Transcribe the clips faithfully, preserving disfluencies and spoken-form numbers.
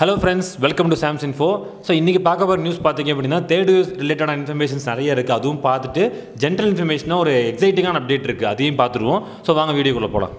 Hello friends welcome to Sam's info so इनकी पाक news पाती थर्ड वेव रिलेटेड इन्फॉर्मेशन नया पाटेटे जनरल इन्फॉर्मेशन और एक्साइटिंग अपडेट अதையும் பார்த்துடுவோம் सो வாங்க வீடியோக்குள்ள போலாம்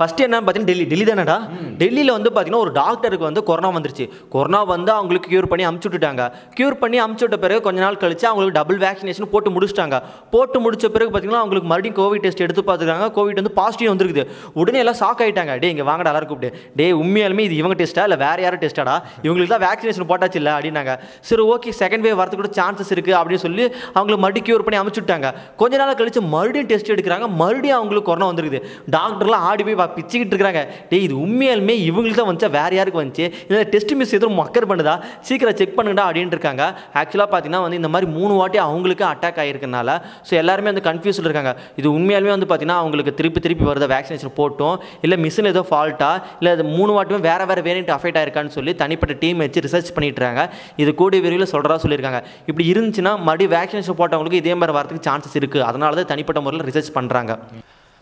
फर्स्ट पाती डेली डेली दाना डेली वो पाती डाक्टर को वो कोरोना वंदुरुच्चु कोरोना वंदु क्यूर पड़ी अम्चिट्टांगा क्यूर पड़ी अम्चिट्ट पिறகு கொஞ்ச நாள் கழிச்சு डबल वैक्सीनेशन போட்டு முடிச்சிட்டாங்க போட்டு முடிச்ச பிறகு பாத்தீங்கன்னா அவங்களுக்கு மறுபடியும் கோவிட் டெஸ்ட் எடுத்து பார்த்துட்டாங்க கோவிட் வந்து பாசிட்டிவ் வந்திருக்குது உடனே எல்லாம் ஷாக் ஆயிட்டாங்க டேய் இங்க வாங்கடா எல்லாரும் கூப்பிடு டேய் உண்மையாலுமே இது இவங்க டெஸ்டா இல்ல வேற யாரோ டெஸ்டாடா இவங்களுக்கு தான் वैक्सीनेशन போட்டாச்சு இல்ல அப்படினாங்க சரி ஓகே செகண்ட் வேவ் வரதுக்கு கூட சான்சஸ் இருக்கு அப்படி சொல்லி அவங்களுக்கு மறுபடியும் கியூர் பண்ணி அம்ச்சிட்டாங்க கொஞ்ச நாள் கழிச்சு மறுபடியும் டெஸ்ட் எடுக்கறாங்க மறுபடியும் அவங்களுக்கு கொரோனா வந்திருக்குது டாக்டர்லாம் ஆடி போய் பிச்சிக்கிட்டுருக்காங்க டேய் இது உண்மையாலுமே இவங்களுக்கு தான் வந்துச்சா வேற யாருக்கு வந்துச்சு இல்ல டெஸ்ட் மிஸ் ஏதோ மக்கர் பண்ணுதா சீக்கிரம் செக் பண்ணுங்கடா அப்படினு இருக்காங்க ஆக்சுவலா பாத்தீங்கன்னா வந்து இந்த மாதிரி மூணு வாட்டி அவங்களுக்கு அட்டாக் ஆயிருக்கனால சோ எல்லாரும் அந்த கன்ஃபியூஸ்ல இருக்காங்க இது உண்மையாலுமே வந்து பாத்தீங்கன்னா அவங்களுக்கு திருப்பி திருப்பி வரத वैक्सीनेशन போட்டும் இல்ல மிஷின் ஏதோ ஃபால்ட்டா இல்ல இது மூணு வாட்டியும் வேற வேற வேரியன்ட் அஃபெக்ட் ஆயிருக்கான்னு சொல்லி தனிப்பட்ட டீம் வெச்சு ரிசர்ச் பண்ணிட்டு இருக்காங்க இது கூடி விரைவில சொல்றா சொல்லிருக்காங்க இப்படி இருந்துச்சுனா மறுபடியும் वैक्सीनेशन போட்டவங்களுக்கு இதே மாதிரி வரதுக்கு சான்சஸ் இருக்கு அதனால தான் தனிப்பட்ட முறையில் ரிசர்ச் பண்றாங்க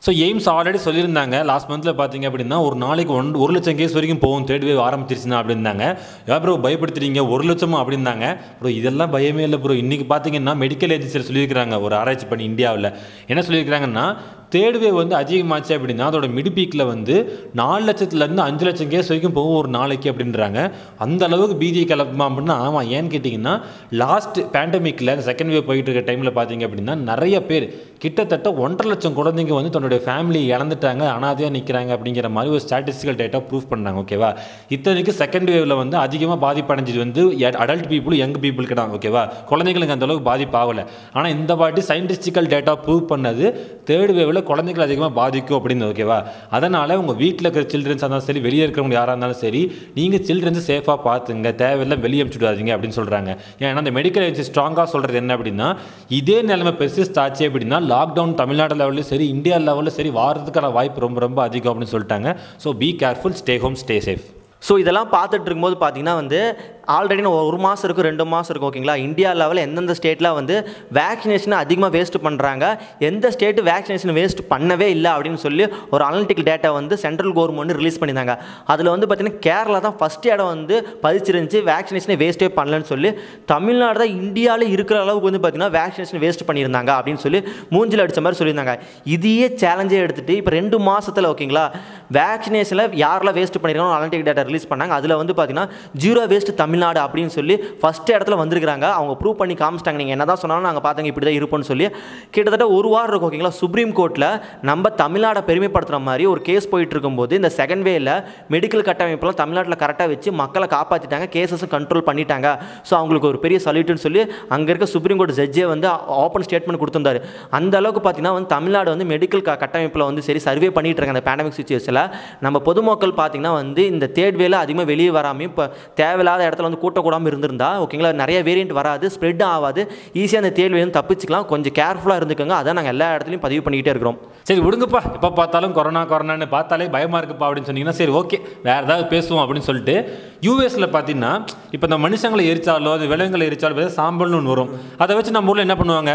सो एम्स आलरे சொல்லிருந்தாங்க लास्ट मंथ पाती अब और ना लक्ष केस वो थर्ड वेव आरमीचना अब ब्रो भयपड़ींग और लक्षम अब ब्रो इला भयमे ब्रो इनकी पाती मेडिकल एजेंसी और आरायची पड़ी इंडिया थर्ड वेव वो अधिकमाच अब मिड पीक वो नाल लक्षतल अंजु लक्ष केस वो ना की अगर अंदर बीजे कलपम अब आवा ऐन कटी लास्ट पैंडमिक सेकंड वेव पेट टाइम पाती अब नया पेर कट ओर लक्ष कुछ तनुடைய ஃபேமிலி இறந்துட்டாங்க அனாதையா நிக்கறாங்க அப்படிங்கற மாதிரி ஒரு ஸ்டாட்டிஸ்டிகல் டேட்டா ப்ரூஃப் பண்றாங்க ஓகேவா இத்தனைக்கு செகண்ட் வேவ்ல வந்து அதிகமா பாதிப்படைஞ்சது வந்து அடல்ட் பீப்பிள் யங் பீப்பிள்க்கு தான் ஓகேவா குழந்தைகளுக்கு அந்த அளவுக்கு பாதிப்பு ஆகல ஆனா இந்த வாட்டி சயின்டிஸ்டிகல் டேட்டா ப்ரூவ் பண்ணது थर्ड வேவ்ல குழந்தைகள் அதிகமா பாதிக்கும் அப்படினு ஓகேவா அதனால உங்க வீட்ல இருக்கிற சில்ட்ரன்ஸ் அதான் சரி வெளிய இருக்கறவங்க யாரா இருந்தாலும் சரி நீங்க சில்ட்ரன்ஸ் சேஃபா பாத்துங்க தேவையில்ல வெளிய அனுப்பிச்சுடாதீங்க அப்படினு சொல்றாங்க ஏன்னா அந்த மெடிக்கல் ஏஜென்சி ஸ்ட்ராங்கா சொல்றது என்ன அப்படினா இதே நிலைமை பெர்சிஸ்ட் ஆச்சு அப்படினா லாக் டவுன் தமிழ்நாடு லெவல்ல சரி இந்தியா लेवल सर वार्ता वायप रोम अधिकमेंटा so be careful stay home stay safe so இதெல்லாம் பார்த்துட்டு இருக்கும்போது பாத்தீங்கன்னா வந்து ஆல்ரெடி ஒரு மாசம் இருக்கு ரெண்டு மாசம் இருக்கு ஓகேங்களா இந்தியா லெவல்ல எந்தெந்த ஸ்டேட்ல வந்து वैक्सीनेशन அதிகமாக வேஸ்ட் பண்றாங்க எந்த ஸ்டேட் वैक्सीनेशन வேஸ்ட் பண்ணவே இல்ல அப்படினு சொல்லி ஒரு அனலிட்டிகல் டேட்டா வந்து சென்ட்ரல் கவர்மெண்ட் ரிலீஸ் பண்ணினாங்க அதுல வந்து பாத்தீங்கன்னா கேரளா தான் ஃபர்ஸ்ட் இடம் வந்து பதிச்சிருந்துச்சு वैक्सीनेशन வேஸ்டே பண்ணலன்னு சொல்லி தமிழ்நாடு தான் இந்தியால இருக்கிற அளவுக்கு வந்து பாத்தீங்கன்னா वैक्सीनेशन வேஸ்ட் பண்ணிருந்தாங்க அப்படினு சொல்லி மூஞ்சில அடிச்ச மாதிரி சொல்லிருந்தாங்க இதையே சவாலா எடுத்துட்டு இப்போ ரெண்டு மாசத்துல ஓகேங்களா वैक्सीनेशनல யாரெல்லாம் வேஸ்ட் பண்ணிருக்கானோ அனலிட்டிகல் டேட்டா रिलीज பண்ணாங்க அதுல வந்து பாத்தீங்கன்னா ஜீரோ வேஸ்ட் தமிழ்நாடு அப்படினு சொல்லி ஃபர்ஸ்ட் இடத்துல வந்திருக்காங்க அவங்க ப்ரூவ் பண்ணி காமிச்சிட்டாங்க நீங்க என்னதான் சொன்னாலும் நாங்க பாத்தங்க இப்படி தான் இருப்போம்னு சொல்லி கிட்டத்தட்ட ஒரு வாரம் இருக்கு ஓகேங்களா சுப்ரீம் கோர்ட்ல நம்ம தமிழ்நாடு பெருமைப்படுத்துற மாதிரி ஒரு கேஸ் போயிட்டு இருக்கும்போது இந்த செகண்ட் வேவ்ல மெடிக்கல் கட்டமைப்புல தமிழ்நாட்டுல கரெக்ட்டா வெச்சு மக்களை காப்பாத்திட்டாங்க கேसेस கண்ட்ரோல் பண்ணிட்டாங்க சோ அவங்களுக்கு ஒரு பெரிய சல்யூட்னு சொல்லி அங்க இருக்க சுப்ரீம் கோர்ட் ஜட்ஜே வந்து ஓபன் ஸ்டேட்மென்ட் கொடுத்திருந்தாரு அந்த அளவுக்கு பாத்தீங்கன்னா வந்து தமிழ்நாடு வந்து மெடிக்கல் கட்டமைப்புல வந்து சரி சர்வே பண்ணிட்டு இருக்காங்க அந்த pandemic சிச்சுவேஷன்ல நம்ம பொதுமக்கள் பாத்தீங்கன்னா வந்து இந்த தேர்ட் வேவ்ல அதிகமா வெளிய வராம இப்ப தேவலாத இடத்துல வந்து கூட்ட கூடாம இருந்திருந்தா ஓகேங்களா நிறைய வேரியன்ட் வராது ஸ்ப்ரெட் ஆகாது ஈஸியா அந்த தேர்ட் வேவ்ல தப்பிச்சுக்கலாம் கொஞ்சம் கேர்ஃபுல்லா இருந்துக்கங்க அத நாங்க எல்லா இடத்துலயும் பதிவு பண்ணிட்டே இருக்கோம் சரி விடுங்கப்பா எப்ப பார்த்தாலும் கொரோனா கொரோனான்னு பார்த்தாலே பயமா இருக்குப்பா அப்படினு சொன்னீங்கன்னா சரி ஓகே வேற ஏதாவது பேசுவோம் அப்படினு சொல்லிட்டு யுஎஸ்ல பாத்தீன்னா இப்ப நம்ம மனுஷங்களை எரிச்சாலோ அது விலங்குகளை எரிச்சாலோ ஏதாவது சாம்பல்னு ஒன்னு வரும் அதை வச்சு நம்ம ஊர்ல என்ன பண்ணுவாங்க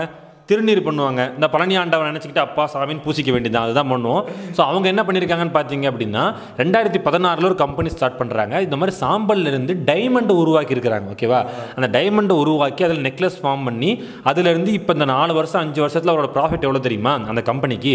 திருநீர் பண்ணுவாங்க இந்த பழனி ஆண்டவன் நினைச்சிக்கிட்டு அப்பா சாமின்னு பூசிக்க வேண்டியதான் அதுதான் பண்ணுவோம் ஸோ அவங்க என்ன பண்ணியிருக்காங்கன்னு பார்த்தீங்க அப்படின்னா ரெண்டாயிரத்தி பதினாறுல ஒரு கம்பெனி ஸ்டார்ட் பண்ணுறாங்க இந்த மாதிரி சாம்பல்லேருந்து டைமண்டை உருவாக்கி இருக்கிறாங்க ஓகேவா அந்த டைமண்டை உருவாக்கி அதில் நெக்லஸ் ஃபார்ம் பண்ணி அதுலேருந்து இப்போ இந்த நாலு வருஷம் அஞ்சு வருஷத்தில் அவரோட ப்ராஃபிட் எவ்வளோ தெரியுமா அந்த கம்பெனிக்கு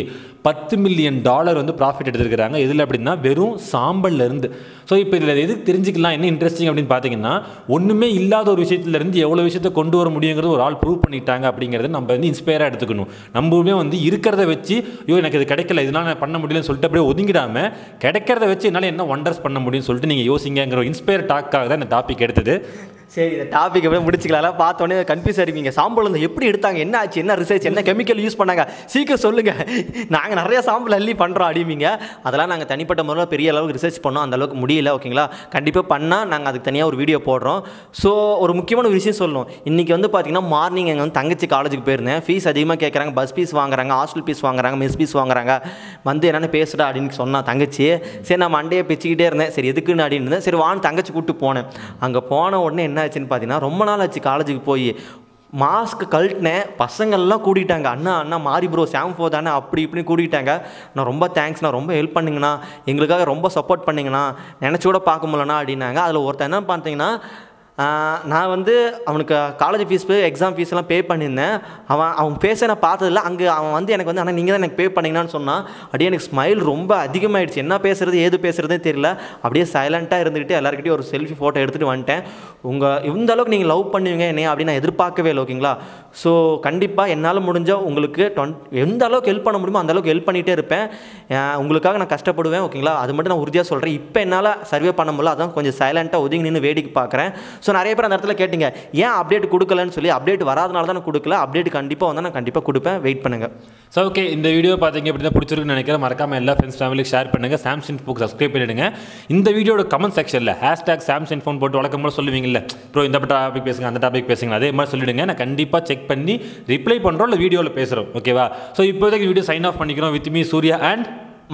பத்து மில்லியன் டாலர் வந்து ப்ராஃபிட் எடுத்துருக்காங்க இதில் அப்படின்னா வெறும் சாம்பல்லேருந்து ஸோ இப்போ இதில் எதுக்கு தெரிஞ்சுக்கலாம் என்ன இன்ட்ரெஸ்டிங் அப்படின்னு பார்த்தீங்கன்னா ஒன்றுமே இல்லாத ஒரு விஷயத்துலேருந்து எவ்வளோ விஷயத்தை கொண்டு வர முடியுங்கிறது ஒரு ஆள் ப்ரூவ் பண்ணிட்டாங்க அப்படிங்கிறது நம்ம வந்து இன்ஸ்பயராக எடுத்துக்கணும் நம்பவுமே வந்து இருக்கிறத வச்சு ஐயோ எனக்கு இது கிடைக்கல இதனால் நான் பண்ண முடியலன்னு சொல்லிட்டு அப்படியே ஒதுங்கிடாமல் கிடைக்கிறத வச்சு என்னால் என்ன ஒண்டர்ஸ் பண்ண முடியும்னு சொல்லிட்டு நீங்கள் யோசிங்கிற இன்ஸ்பயர் டாக்காக தான் இந்த டாபிக் எடுத்தது சரி இந்த டாபிக் அப்படியே முடிச்சுக்கலாம் பார்த்தோன்னே கன்ஃபியூஸ் ஆகிருப்பீங்க சாம்பல் வந்து எப்படி எடுத்தாங்க என்ன ஆச்சு என்ன ரிசர்ச் என்ன கெமிக்கல் யூஸ் பண்ணாங்க சீக்கிரம் சொல்லுங்கள் நாங்கள் நிறையா சாம்பல் அள்ளி பண்ணுறோம் அடிவீங்க அதெல்லாம் நாங்கள் தனிப்பட்ட முறையில் பெரிய அளவுக்கு ரிசர்ச் பண்ணோம் அந்தளவுக்கு முடியல ஓகேங்களா கண்டிப்பாக பண்ணால் நாங்கள் அதுக்கு தனியாக ஒரு வீடியோ போடுறோம் ஸோ ஒரு முக்கியமான ஒரு விஷயம் சொல்லணும் இன்றைக்கி வந்து பார்த்தீங்கன்னா மார்னிங் எங்கள் வந்து தங்கச்சி காலேஜுக்கு போயிருந்தேன் ஃபீஸ் அதிகமாக கேட்குறாங்க பஸ் ஃபீஸ் வாங்குறாங்க ஹாஸ்டல் ஃபீஸ் வாங்குறாங்க மெஸ் ஃபீஸ் வாங்குறாங்க வந்து என்னென்னு பேசுடா அப்படின்னு சொன்னால் தங்கச்சி சரி நான் மண்டையை பிச்சுக்கிட்டே இருந்தேன் சரி எதுக்குன்னு அப்படின்னு இருந்தேன் சரி வான்னு தங்கச்சி கூப்பிட்டு போனேன் அங்கே போன உடனே என்ன ஆச்சுன்னு பார்த்தீங்கன்னா ரொம்ப நாள் ஆச்சு காலேஜுக்கு போய் मास्क कल्टने பசங்கள்லாம் கூடிட்டாங்க அண்ணா அண்ணா மாரி ப்ரோ சாம் ஃபோ தான அப்படி இப்படி கூடிட்டாங்க நான் ரொம்ப தேங்க்ஸ் நான் ரொம்ப ஹெல்ப் பண்ணீங்கனா எங்களுக்காக ரொம்ப சப்போர்ட் பண்ணீங்கனா நினைச்சு கூட பார்க்க முடியலனா அப்படினாங்க அதுல ஒருத்தன் என்ன பார்த்தீங்கன்னா நான் வந்து அவனுக்கு காலேஜ் ஃபீஸ் எக்ஸாம் ஃபீஸ் எல்லாம் பே பண்ணியிருந்தேன் அவன் அவன் ஃபேஸை நான் பார்த்ததில்ல அங்கே அவன் வந்து எனக்கு வந்து ஆனால் நீங்கள் தான் எனக்கு பே பண்ணிங்கன்னு சொன்னான் அப்படியே எனக்கு ஸ்மைல் ரொம்ப அதிகமாகிடுச்சு என்ன பேசுகிறது ஏது பேசுகிறதே தெரியல அப்படியே சைலண்ட்டாக இருந்துக்கிட்டு எல்லாருக்கிட்டையும் ஒரு செல்ஃபி ஃபோட்டோ எடுத்துகிட்டு வந்துட்டேன் உங்கள் இந்த அளவுக்கு நீங்கள் லவ் பண்ணுவீங்க என்னையா அப்படின்னு நான் எதிர்பார்க்கவே இல்லை ஓகேங்களா ஸோ கண்டிப்பாக என்னால் முடிஞ்சால் உங்களுக்கு டொன் எந்த அளவுக்கு ஹெல்ப் பண்ண முடியுமோ அந்தளவுக்கு ஹெல்ப் பண்ணிகிட்டே இருப்பேன் உங்களுக்காக நான் கஷ்டப்படுவேன் ஓகேங்களா அது மட்டும் நான் உறுதியாக சொல்கிறேன் இப்போ என்னால் சர்வே பண்ண முடியல அதான் கொஞ்சம் சைலண்ட்டாக ஒதுங்கி நின்று வேடிக்கை பார்க்குறேன் ஸோ நிறைய பேர் அந்த இடத்துல கேட்டீங்க ஏன் அப்டேட் கொடுக்கலன்னு சொல்லி அப்டேட் வராதனால தான் நான் கொடுக்கல அப்டேட் கண்டிப்பாக வந்தால் நான் கண்டிப்பாக கொடுப்பேன் வெயிட் பண்ணுங்கள் ஸோ ஓகே இந்த வீடியோ பார்த்தீங்க அப்படின்னா பிடிச்சிருக்குன்னு நினைக்கிறேன் மறக்காமல் எல்லா ஃப்ரெண்ட்ஸ் ஃபேமிலிக்கு ஷேர் பண்ணுங்கள் சாம்ஸ் இன்ஃபோக்கு சப்ஸ்கிரைப் பண்ணிவிடுங்க இந்த வீடியோட கமெண்ட் செக்ஷனில் ஹேஷ்டாக் சாம்ஸ் இன்ஃபோன் போட்டு வழக்கம் போல சொல்லுவீங்கல்ல ப்ரோ இந்த டாபிக் பேசுங்க அந்த டாபிக் பேசுங்க அதே மாதிரி சொல்லிவிடுங்க நான் கண்டிப்பாக செக் பண்ணி ரிப்ளை பண்ணுறோம் இல்லை வீடியோவில் பேசுகிறோம் ஓகேவா ஸோ இப்போதைக்கு வீடியோ சைன் ஆஃப் பண்ணிக்கிறோம் with me Surya and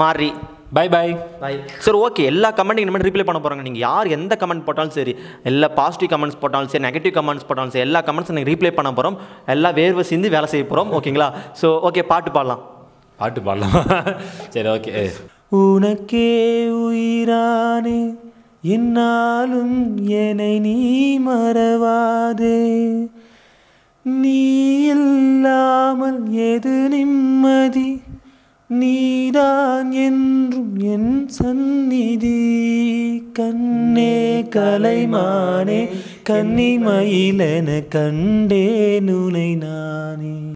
Mari bye bye bye sir okay எல்லா கமெண்ட்டும் இனிமேல் ரிப்ளை பண்ண போகிறாங்க நீங்கள் யார் எந்த கமெண்ட் போட்டாலும் சரி எல்லா பாசிட்டிவ் கமெண்ட்ஸ் போட்டாலும் சரி நெகட்டிவ் கமெண்ட்ஸ் போட்டாலும் சரி எல்லா கமெண்ட்ஸும் நீங்கள் ரிப்ளை பண்ண போகிறோம் எல்லா வேர்வை சிந்தி வேலை செய்ய போகிறோம் ஓகேங்களா ஸோ ஓகே பாட்டு பாடலாம் பாட்டு பாடலாம் சரி ஓகே உனக்கே உயிரானே என்னாலும் என்னை நீ மறவாதே நீ இல்லாமல் எது நிம்மதி நீதான் என்றும் என் சந்நிதி கண்ணே கலைமானே கன்னிமயிலென கண்டேன் உனை நானே.